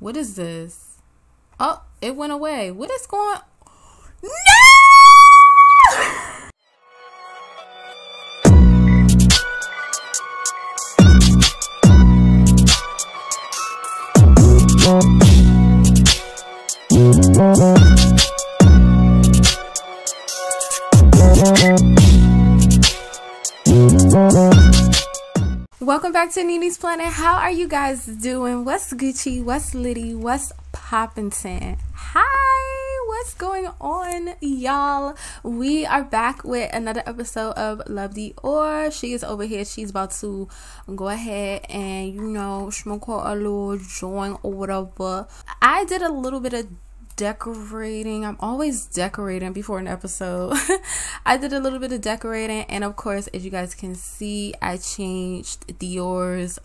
What is this? Oh, it went away. What is going? No! Welcome back to Nini's Planet. How are you guys doing? What's Gucci? What's Liddy? What's Poppin'ton? Hi, what's going on, y'all? We are back with another episode of Love, Dior. She is over here. She's about to go ahead and, you know, smoke her a little joint or whatever. I did a little bit of decorating. I'm always decorating before an episode. I did a little bit of decorating, and of course, as you guys can see, I changed Dior's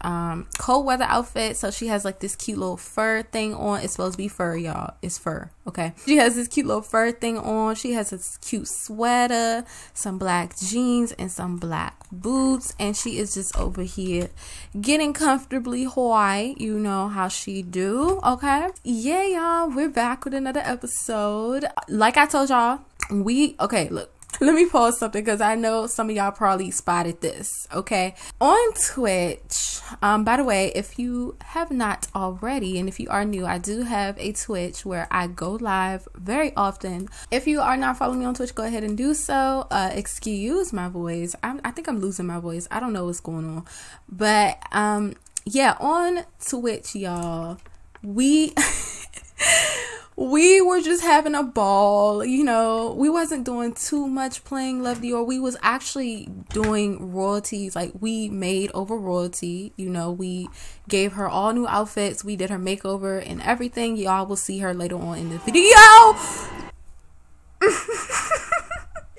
cold weather outfit. So she has like this cute little fur thing on. It's supposed to be fur, y'all. It's fur, okay? She has this cute little fur thing on. She has this cute sweater, some black jeans, and some black boots, and she is just over here getting comfortably Hawaii. You know how she do, okay? Yeah, y'all, we're back with another episode. Like I told y'all, look, let me pause something because I know some of y'all probably spotted this, okay? On Twitch, by the way, if you have not already, and if you are new, I do have a Twitch where I go live very often. If you are not following me on Twitch, go ahead and do so. Excuse my voice. I think I'm losing my voice. I don't know what's going on. But yeah, on Twitch, y'all, we were just having a ball, you know. We wasn't doing too much playing Love Dior. We was actually doing royalties, like we made over Royalty, you know. We gave her all new outfits. We did her makeover and everything. Y'all will see her later on in the video.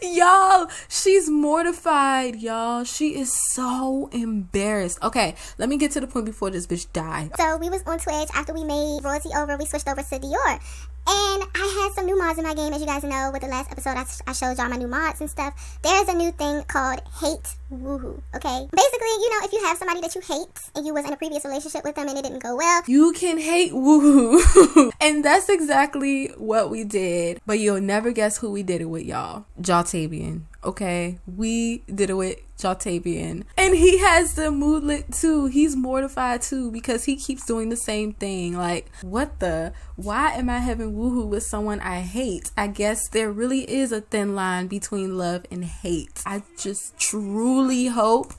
Y'all, she's mortified, y'all. She is so embarrassed. Okay, let me get to the point before this bitch died. So we was on Twitch after we made Royalty over. We switched over to Dior. And I had some new mods in my game, as you guys know. With the last episode, I showed y'all my new mods and stuff. There's a new thing called hate woohoo, okay? Basically, you know, if you have somebody that you hate and you was in a previous relationship with them and it didn't go well, you can hate woohoo. And that's exactly what we did. But you'll never guess who we did it with, y'all. Jaltavian, okay? We did it with Jaltavian, and he has the moodlet too. He's mortified too because he keeps doing the same thing. Like, what the? Why am I having woohoo with someone I hate? I guess there really is a thin line between love and hate. I just truly hope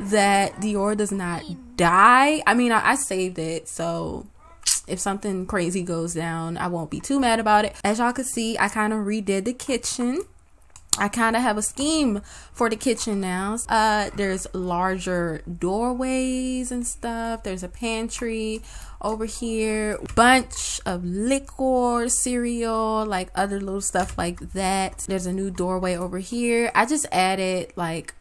that Dior does not die. I mean, I saved it, so if something crazy goes down, I won't be too mad about it. As y'all can see, I kind of redid the kitchen. I kind of have a scheme for the kitchen now. There's larger doorways and stuff. There's a pantry over here, bunch of liquor, cereal, like other little stuff like that. There's a new doorway over here. I just added like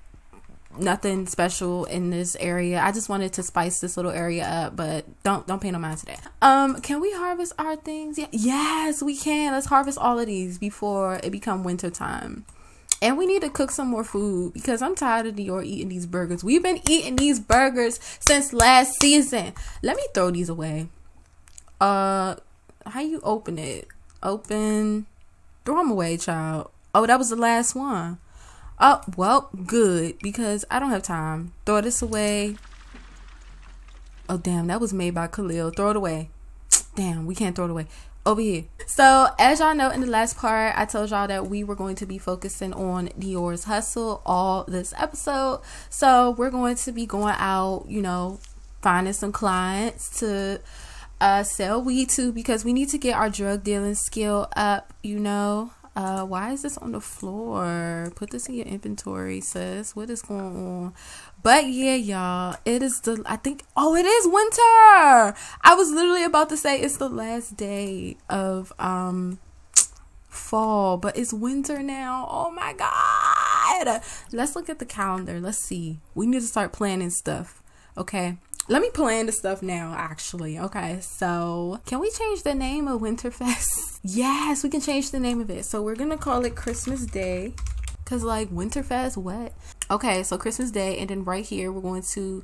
nothing special in this area. I just wanted to spice this little area up, but don't pay no mind to that. Can we harvest our things? Yeah. Yes, we can. Let's harvest all of these before it become winter time. And we need to cook some more food because I'm tired of Dior eating these burgers. We've been eating these burgers since last season. Let me throw these away. How you open it? Open. Throw them away, child. Oh, that was the last one. Oh, well, good, because I don't have time. Throw this away. Oh, damn, that was made by Khalil. Throw it away. Damn, we can't throw it away. Over here. So as y'all know, in the last part, I told y'all that we were going to be focusing on Dior's hustle all this episode. So we're going to be going out, you know, finding some clients to sell weed to because we need to get our drug dealing skill up, you know. Why is this on the floor? Put this in your inventory, sis. What is going on? But yeah, y'all, it is the, I think, oh, it is winter. I was literally about to say it's the last day of fall, but it's winter now. Oh my God. Let's look at the calendar. Let's see. We need to start planning stuff. Okay. Let me plan the stuff now, actually. Okay, so can we change the name of Winterfest? Yes, we can change the name of it. So we're gonna call it Christmas Day, cause like Winterfest, what? Okay, so Christmas Day, and then right here, we're going to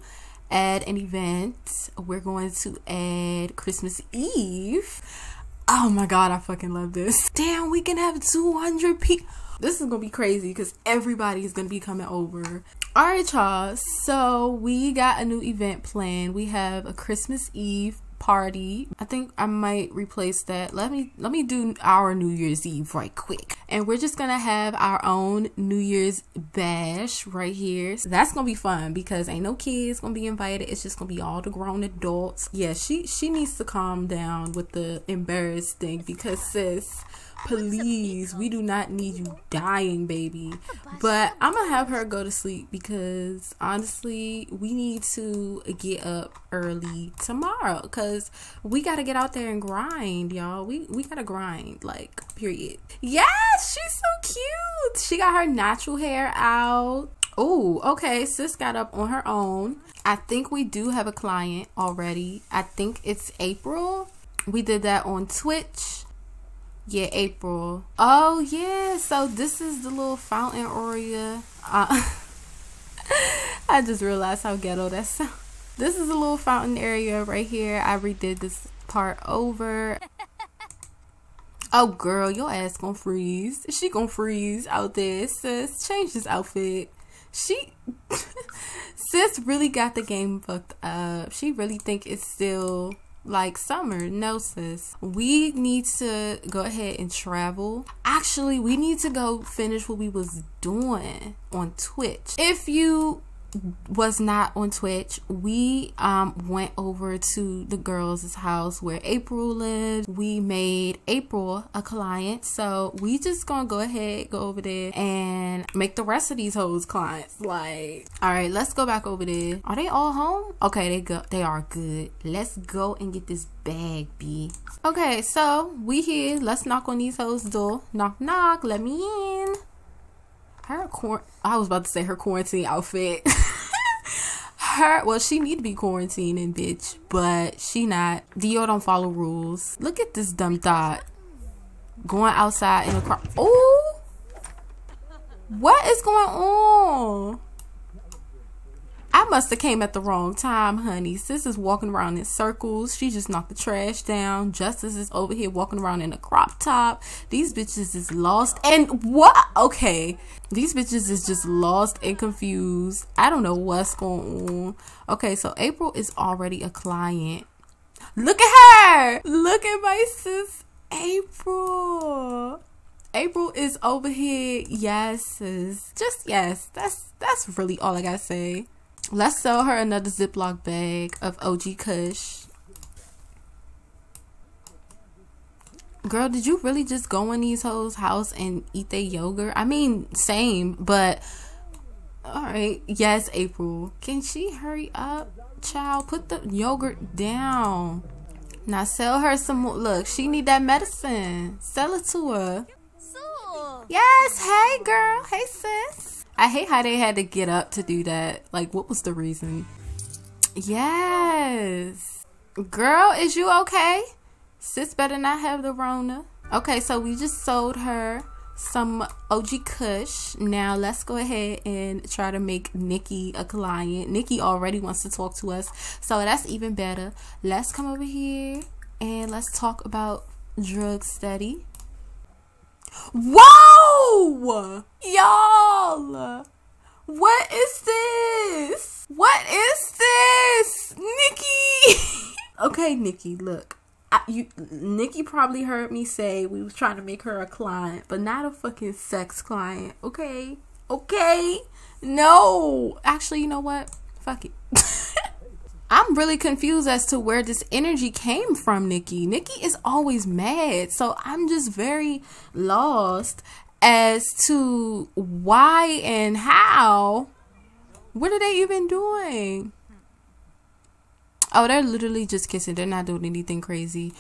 add an event. We're going to add Christmas Eve. Oh my god, I fucking love this. Damn, we can have 200 people. This is gonna be crazy because everybody's gonna be coming over. All right, y'all, so we got a new event planned. We have a Christmas Eve party. I think I might replace that. Let me do our New Year's Eve right quick, and we're just gonna have our own New Year's bash right here. So that's gonna be fun because ain't no kids gonna be invited. It's just gonna be all the grown adults. Yeah, she needs to calm down with the embarrassed thing because, sis, please, we do not need you dying, baby. But I'm gonna have her go to sleep because honestly we need to get up early tomorrow because we gotta get out there and grind, y'all. We gotta grind, like, period. Yes, she's so cute. She got her natural hair out. Oh, okay, sis got up on her own. I think we do have a client already. I think it's April. We did that on Twitch. Yeah, April. Oh yeah, so this is the little fountain area. I just realized how ghetto that sounds. This is a little fountain area right here. I redid this part over. Oh girl, your ass gonna freeze. She gonna freeze out there. Sis, change this outfit. She sis really got the game fucked up. She really think it's still like summer. No, sis, we need to go ahead and travel. Actually, we need to go finish what we was doing on Twitch. If you was not on Twitch, we went over to the girls' house where April lived. We made April a client, so we just gonna go ahead, go over there and make the rest of these hoes clients. Like, all right, let's go back over there. Are they all home? Okay, they are good. Let's go and get this bag, B. Okay, so we here. Let's knock on these hoes' door. Knock knock, let me in. I was about to say her quarantine outfit. Well, she need to be quarantining, bitch, but she not. Dior don't follow rules. Look at this dumb thot going outside in a car. Oh, what is going on? I must have came at the wrong time, honey. Sis is walking around in circles. She just knocked the trash down. Justice is over here walking around in a crop top. These bitches is lost and what? Okay, these bitches is just lost and confused. I don't know what's going on. Okay, so April is already a client. Look at her. Look at my sis, April. April is over here. Yes, sis. Just yes. That's really all I gotta say. Let's sell her another Ziploc bag of OG Kush. Girl, did you really just go in these hoes' house and eat their yogurt? I mean, same, but all right. Yes, April. Can she hurry up, child? Put the yogurt down. Now sell her some more. Look, she need that medicine. Sell it to her. Yes. Hey, girl. Hey, sis. I hate how they had to get up to do that. Like, what was the reason? Yes. Girl, is you okay? Sis better not have the Rona. Okay, so we just sold her some OG Kush. Now let's go ahead and try to make Nikki a client. Nikki already wants to talk to us, so that's even better. Let's come over here and let's talk about drug study. Whoa, y'all, what is this? What is this, Nikki? Okay, Nikki, look, Nikki probably heard me say we was trying to make her a client, but not a fucking sex client. Okay, okay, no, actually, you know what, fuck it. I'm really confused as to where this energy came from, Nikki. Nikki is always mad, so I'm just very lost as to why and how. What are they even doing? Oh, they're literally just kissing. They're not doing anything crazy.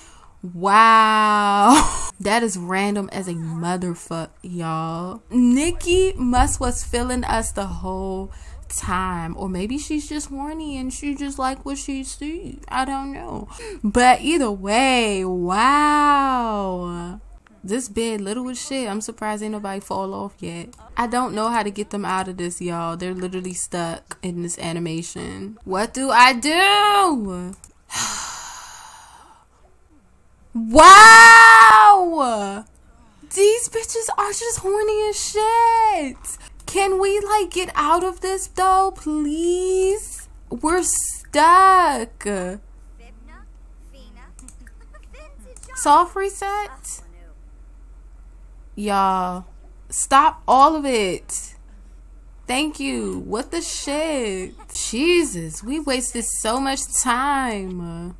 Wow. That is random as a motherfucker, y'all. Nikki must was feeling us the whole time, or maybe she's just horny and she just like what she sees. I don't know, but either way, wow, This bed little as shit. I'm surprised ain't nobody fall off yet. I don't know how to get them out of this, y'all. They're literally stuck in this animation. What do I do? Wow! These bitches are just horny as shit. Can we like get out of this though, please? We're stuck. Soft reset? Y'all, stop all of it. Thank you. What the shit? Jesus, we wasted so much time.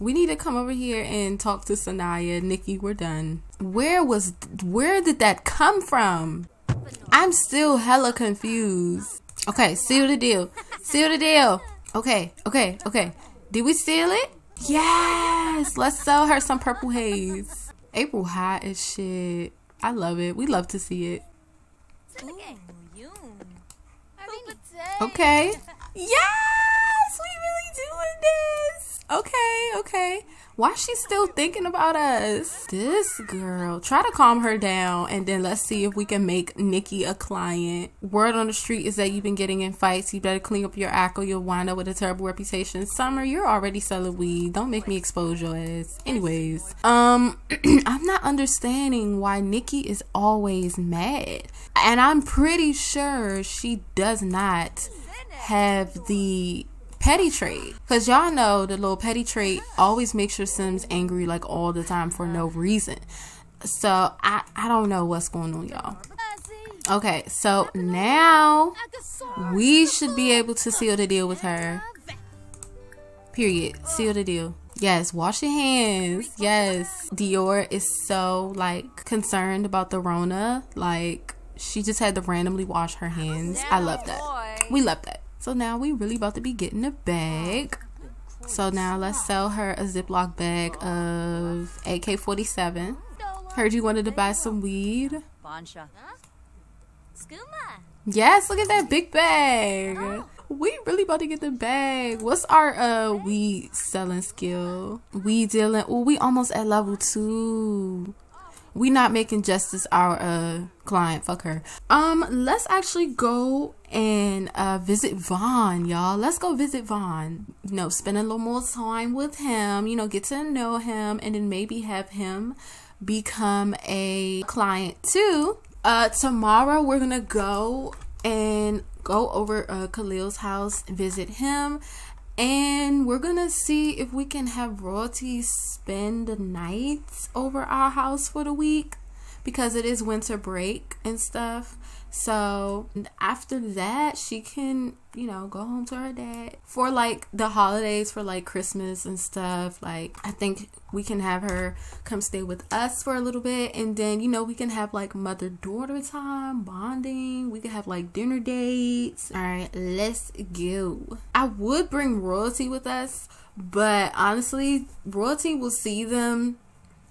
We need to come over here and talk to Sanaya. Nikki, we're done. Where did that come from? I'm still hella confused. Okay, seal the deal. Seal the deal. Okay, okay, okay. Did we seal it? Yes, let's sell her some purple haze. April hot as shit. I love it. We love to see it. Okay. Yes, we really doing this. Okay, okay. Why is she still thinking about us? This girl. Try to calm her down and then let's see if we can make Nikki a client. Word on the street is that you've been getting in fights. You better clean up your act or you'll wind up with a terrible reputation. Summer, you're already selling weed. Don't make me expose your ass. Anyways, I'm not understanding why Nikki is always mad. And I'm pretty sure she does not have the petty trait, because y'all know the little petty trait always makes your sims angry like all the time for no reason. So I don't know what's going on, y'all. Okay, so now we should be able to seal the deal with her, period. Seal the deal. Yes, wash your hands. Yes, Dior is so like concerned about the Rona, like she just had to randomly wash her hands. I love that. We love that. So now we really about to be getting a bag. So now let's sell her a Ziploc bag of AK47. Heard you wanted to buy some weed. Yes, look at that big bag. We really about to get the bag. What's our weed selling skill? Weed dealing. Oh, we almost at level 2. We not making Justice our client. Fuck her. Let's actually go and visit Vaughn, y'all. Let's go visit Vaughn. You know, spend a little more time with him. You know, get to know him, and then maybe have him become a client too. Tomorrow we're gonna go and go over Khalil's house, visit him, and we're gonna see if we can have Royalty spend the night over our house for the week, because it is winter break and stuff. So after that she can, you know, go home to her dad for like the holidays, for like Christmas and stuff. Like I think we can have her come stay with us for a little bit, and then, you know, we can have like mother-daughter time, bonding. We can have like dinner dates. All right, let's go. I would bring Royalty with us, but honestly Royalty will see them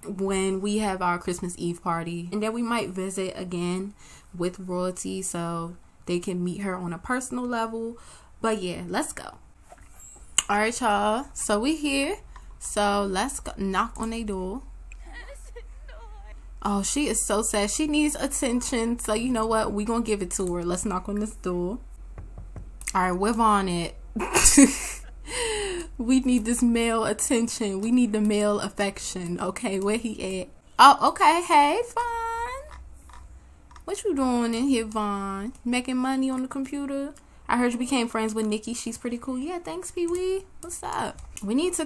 when we have our Christmas Eve party, and then we might visit again with Royalty so they can meet her on a personal level. But yeah, let's go. All right, y'all, so we here, so let's go knock on their door. Oh, she is so sad, she needs attention. So you know what, we gonna give it to her. Let's knock on this door. All right, we're on it. We need this male attention. We need the male affection. Okay, where he at? Oh, okay. Hey, Vaughn. What you doing in here, Vaughn? Making money on the computer? I heard you became friends with Nikki. She's pretty cool. Yeah, thanks, Pee Wee. What's up? We need to...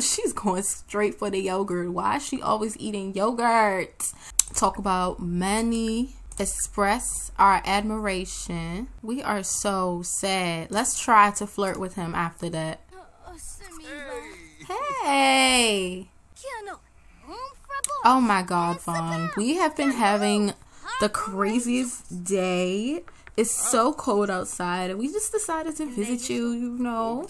She's going straight for the yogurt. Why is she always eating yogurt? Talk about money. Express our admiration. We are so sad. Let's try to flirt with him after that. Hey! Oh my god, Vaughn. We have been having the craziest day. It's so cold outside and we just decided to visit you, you know.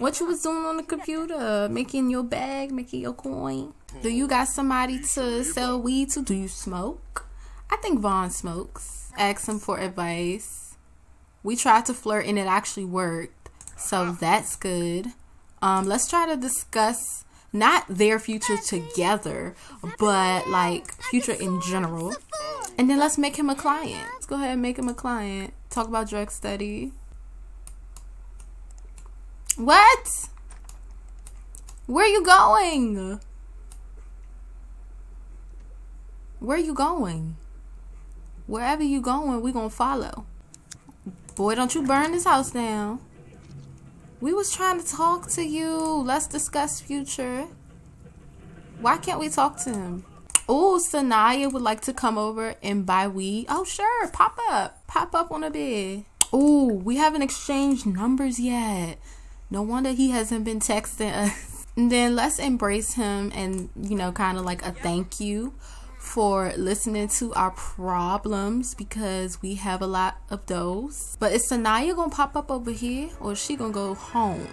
What you was doing on the computer? Making your bag, making your coin. Do you got somebody to sell weed to? Do you smoke? I think Vaughn smokes. Ask him for advice. We tried to flirt and it actually worked. So that's good. Let's try to discuss not their future together, but like future in general. And then let's make him a client. Let's go ahead and make him a client. Talk about drug study. What? Where are you going? Where are you going? Wherever you going, we gonna follow. Boy, don't you burn this house down. We was trying to talk to you. Let's discuss future. Why can't we talk to him? Oh, Sanaya would like to come over and buy weed. Oh, sure. Pop up. Pop up on the bed. Oh, we haven't exchanged numbers yet. No wonder he hasn't been texting us. And then let's embrace him and, you know, kind of like a thank you for listening to our problems, because we have a lot of those. But is Sanaya gonna pop up over here, or is she gonna go home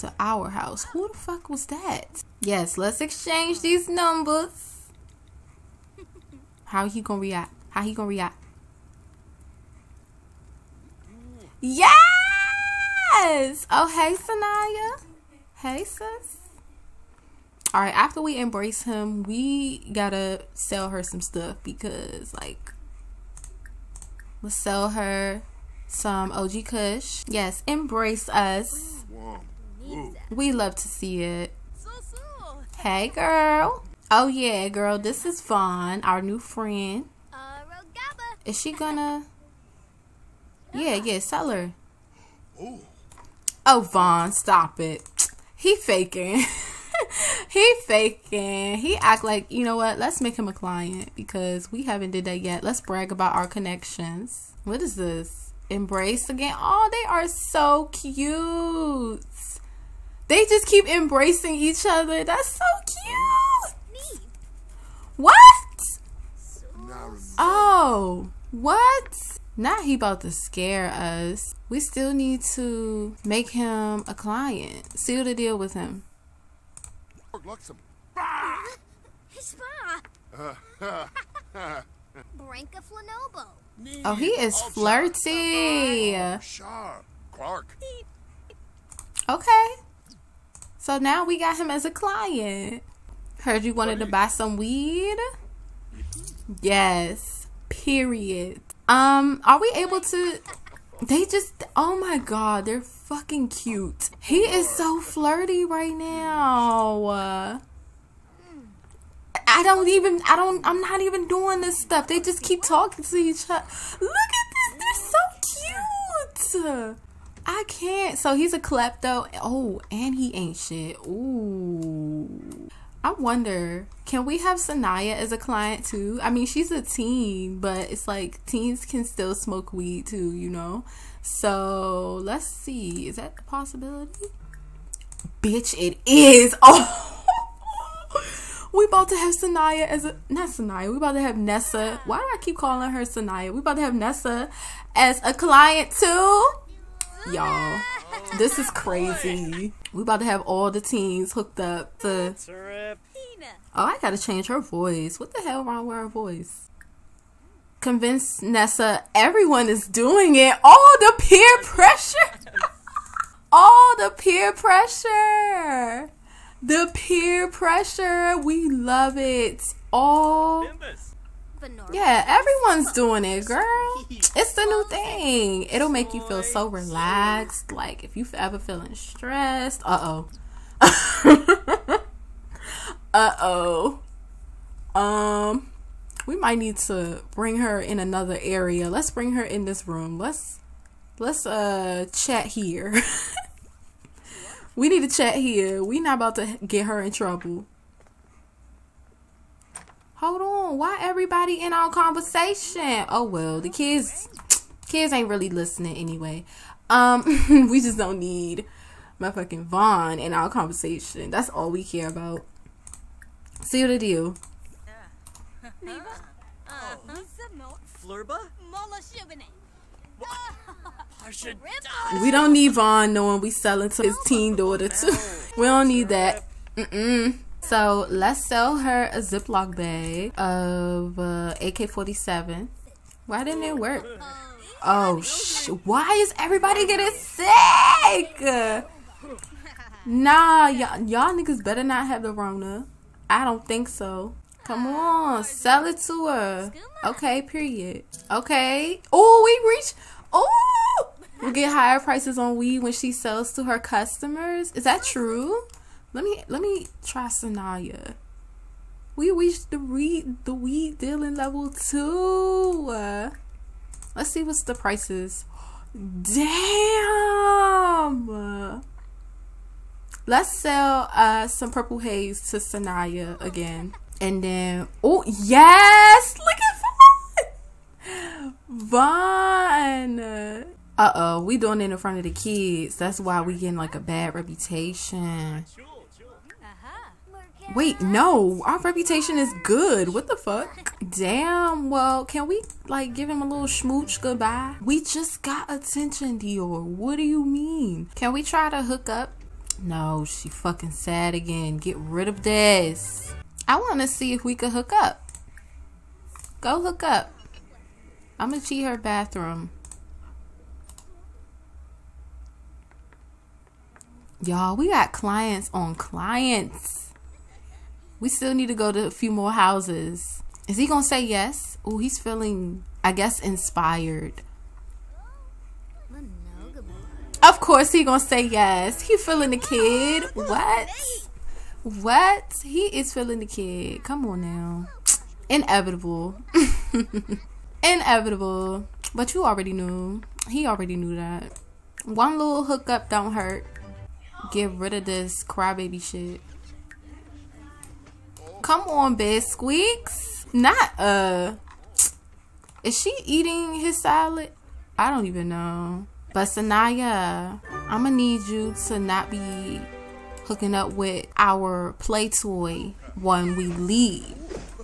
to our house? Who the fuck was that? Yes, let's exchange these numbers. How he gonna react? How he gonna react? Yes! Oh, hey Sanaya. Hey sis. All right, after we embrace him, we gotta sell her some stuff, because like, let's sell her some OG Kush. Yes, embrace us. We love to see it. Hey girl. Oh yeah, girl, this is Vaughn, our new friend. Is she gonna? Yeah, sell her. Oh, Vaughn, stop it. He faking. He faking. He act like, you know what, let's make him a client, because we haven't did that yet. Let's brag about our connections. What is this? Embrace again. Oh, they are so cute. They just keep embracing each other. That's so cute. What? Oh, what? Now he about to scare us. We still need to make him a client. Seal the deal with him. Oh, he is flirty. Okay, so now we got him as a client. Heard you wanted to buy some weed. Yes, period. Are we able to? They just, oh my god, they're fucking cute. He is so flirty right now. I'm not even doing this stuff. They just keep talking to each other. Look at this, they're so cute. I can't. So he's a klepto. Oh, and he ain't shit. Ooh. I wonder, can we have Sanaya as a client too? I mean, she's a teen, but it's like teens can still smoke weed too, you know? So let's see. Is that a possibility? Bitch, it is. Oh, we about to have Sanaya as a, not Sanaya, we about to have Nessa. Why do I keep calling her Sanaya? We about to have Nessa as a client too. Y'all, this is crazy. We about to have all the teens hooked up to. Oh, I gotta change her voice. What the hell wrong with her voice? Convince Nessa. Everyone is doing it. All the peer pressure. All the peer pressure. The peer pressure. We love it. All. Yeah, everyone's doing it, girl. It's the new thing. It'll make you feel so relaxed. Like, if you ever feeling stressed, we might need to bring her in another area. Let's bring her in this room. Let's chat here. We need to chat here. We not about to get her in trouble. Hold on, why everybody in our conversation? Oh well, the kids ain't really listening anyway. We just don't need my fucking Vaughn in our conversation. That's all we care about. See what the deal. We don't need Vaughn knowing we selling to his teen daughter too. We don't need that. So let's sell her a Ziploc bag of AK47. Why didn't it work? Oh, why is everybody getting sick? Nah, y'all niggas better not have the Rona. I don't think so. Come on, sell it to her. Okay, period. Okay. Oh, we reach. Oh, we'll get higher prices on weed when she sells to her customers. Is that true? Let me try Sanaya. We reached the weed dealing level 2. Let's see what's the prices. Damn. Let's sell some purple haze to Sanaya again. And then, oh, yes! Look at Vaughn! Uh-oh, we doing it in front of the kids. That's why we getting, like, a bad reputation. Wait, no. Our reputation is good. What the fuck? Damn, well, can we, like, give him a little schmooch goodbye? We just got attention, Dior. What do you mean? Can we try to hook up? No, she fucking sad again. Get rid of this. I want to see if we could hook up. Go hook up. I'm going to cheat her bathroom. Y'all, we got clients on clients. We still need to go to a few more houses. Is he going to say yes? Oh, he's feeling, I guess, inspired. Of course he gonna say yes. He feeling the kid. What? What? He is feeling the kid. Come on now. Inevitable. Inevitable. But you already knew. He already knew that. One little hookup don't hurt. Get rid of this crybaby shit. Come on, bed squeaks. Not is she eating his salad? I don't even know. But Sanaya, I'm gonna need you to not be hooking up with our play toy when we leave.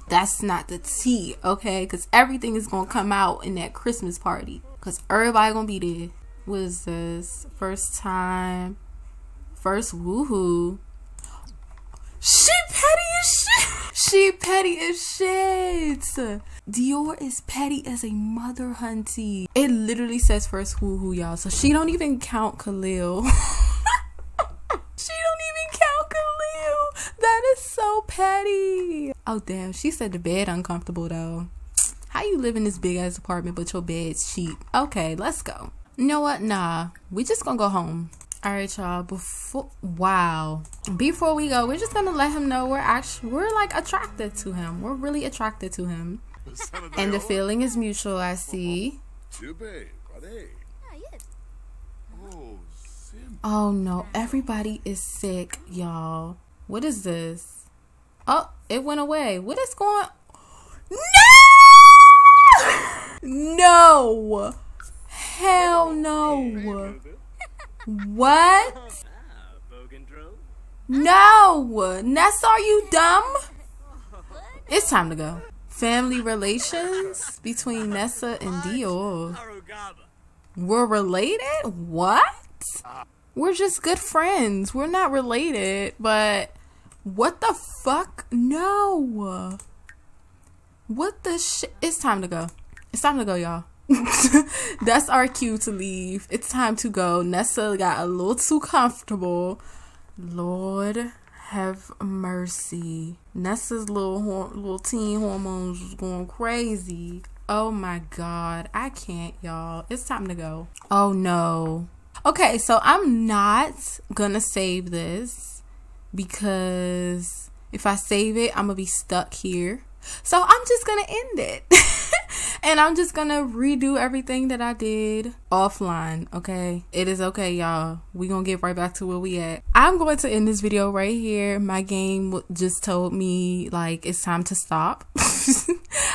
That's not the tea, okay? Because everything is gonna come out in that Christmas party. Because everybody gonna be there. What is this? First time. First woohoo. She petty as shit. She petty as shit. Dior is petty as a mother, hunty. It literally says first woohoo, y'all. So she don't even count Khalil. She don't even count Khalil. That is so petty. Oh, damn. She said the bed uncomfortable, though. How you live in this big-ass apartment but your bed's cheap? Okay, let's go. You know what? Nah. We just gonna go home. All right, y'all. Before we go, we're just gonna let him know we're like attracted to him. We're really attracted to him, and the feeling is mutual. I see. Oh no, everybody is sick, y'all. What is this? Oh, it went away. What is going? No! No! Hell no! What? No! Nessa, are you dumb? It's time to go. Family relations between Nessa and Dior. We're related? What? We're just good friends. We're not related, but what the fuck? No! What the shit? It's time to go. It's time to go, y'all. That's our cue to leave. It's time to go. Nessa got a little too comfortable. Lord have mercy. Nessa's little teen hormones was going crazy. Oh my god, I can't, y'all. It's time to go. Oh no. Okay, so I'm not gonna save this because if I save it, I'm gonna be stuck here. So I'm just gonna end it. And I'm just gonna redo everything that I did offline, okay? It is okay, y'all. We gonna get right back to where we at. I'm going to end this video right here. My game just told me, like, it's time to stop.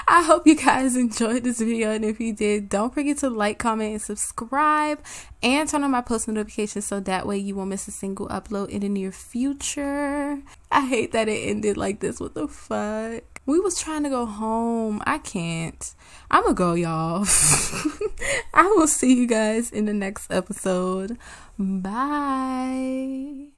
I hope you guys enjoyed this video, and if you did, don't forget to like, comment, and subscribe, and turn on my post notifications so that way you won't miss a single upload in the near future. I hate that it ended like this. What the fuck? We was trying to go home. I can't. I'ma go, y'all. I will see you guys in the next episode. Bye.